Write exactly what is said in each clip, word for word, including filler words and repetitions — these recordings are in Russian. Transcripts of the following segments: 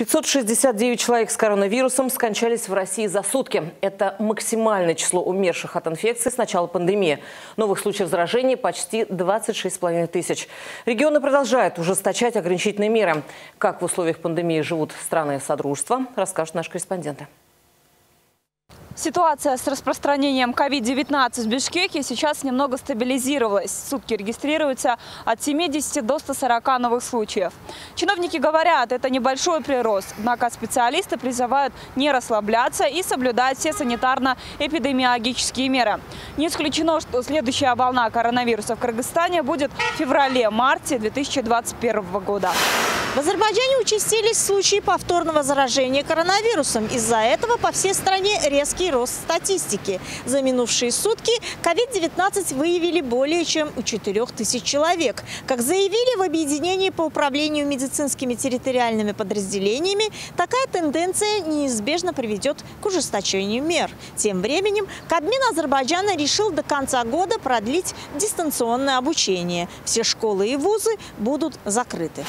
пятьсот шестьдесят девять человек с коронавирусом скончались в России за сутки. Это максимальное число умерших от инфекции с начала пандемии. Новых случаев заражения почти двадцать шесть с половиной тысяч. Регионы продолжают ужесточать ограничительные меры. Как в условиях пандемии живут страны Содружества, расскажут наши корреспонденты. Ситуация с распространением ковид девятнадцать в Бишкеке сейчас немного стабилизировалась. В сутки регистрируется от семидесяти до ста сорока новых случаев. Чиновники говорят, это небольшой прирост. Однако специалисты призывают не расслабляться и соблюдать все санитарно-эпидемиологические меры. Не исключено, что следующая волна коронавируса в Кыргызстане будет в феврале-марте две тысячи двадцать первого года. В Азербайджане участились случаи повторного заражения коронавирусом. Из-за этого по всей стране резкий рост статистики. За минувшие сутки ковид девятнадцать выявили более чем у четырёх тысяч человек. Как заявили в объединении по управлению медицинскими территориальными подразделениями, такая тенденция неизбежно приведет к ужесточению мер. Тем временем Кабмин Азербайджана решил до конца года продлить дистанционное обучение. Все школы и вузы будут закрыты.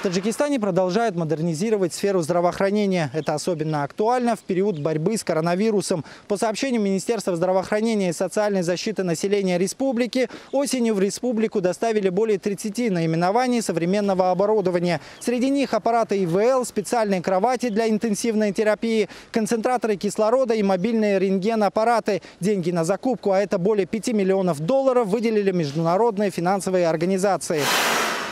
В Таджикистане продолжают модернизировать сферу здравоохранения. Это особенно актуально в период борьбы с коронавирусом. По сообщению Министерства здравоохранения и социальной защиты населения республики, осенью в республику доставили более тридцати наименований современного оборудования. Среди них аппараты И В Л, специальные кровати для интенсивной терапии, концентраторы кислорода и мобильные рентген-аппараты. Деньги на закупку, а это более пяти миллионов долларов, выделили международные финансовые организации.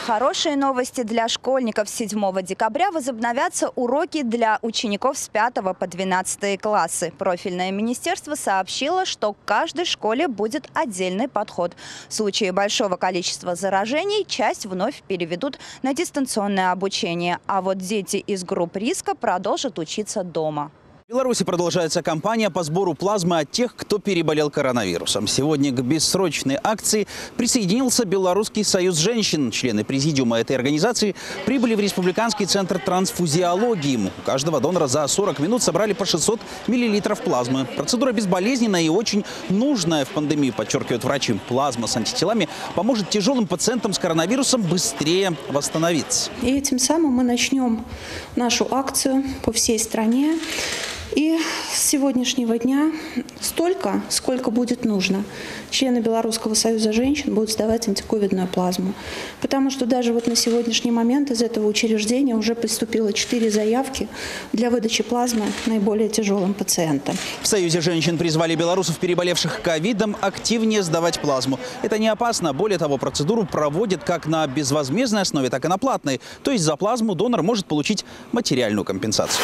Хорошие новости для школьников. седьмого декабря возобновятся уроки для учеников с пятого по двенадцатый классы. Профильное министерство сообщило, что к каждой школе будет отдельный подход. В случае большого количества заражений часть вновь переведут на дистанционное обучение. А вот дети из групп риска продолжат учиться дома. В Беларуси продолжается кампания по сбору плазмы от тех, кто переболел коронавирусом. Сегодня к бессрочной акции присоединился Белорусский союз женщин. Члены президиума этой организации прибыли в Республиканский центр трансфузиологии. У каждого донора за сорок минут собрали по шестьсот миллилитров плазмы. Процедура безболезненная и очень нужная в пандемии, подчеркивают врачи. Плазма с антителами поможет тяжелым пациентам с коронавирусом быстрее восстановиться. И этим самым мы начнем нашу акцию по всей стране. И с сегодняшнего дня столько, сколько будет нужно, члены Белорусского союза женщин будут сдавать антиковидную плазму. Потому что даже вот на сегодняшний момент из этого учреждения уже поступило четыре заявки для выдачи плазмы наиболее тяжелым пациентам. В союзе женщин призвали белорусов, переболевших ковидом, активнее сдавать плазму. Это не опасно. Более того, процедуру проводят как на безвозмездной основе, так и на платной. То есть за плазму донор может получить материальную компенсацию.